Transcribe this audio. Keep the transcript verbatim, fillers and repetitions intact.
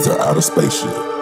He's an outer spaceship.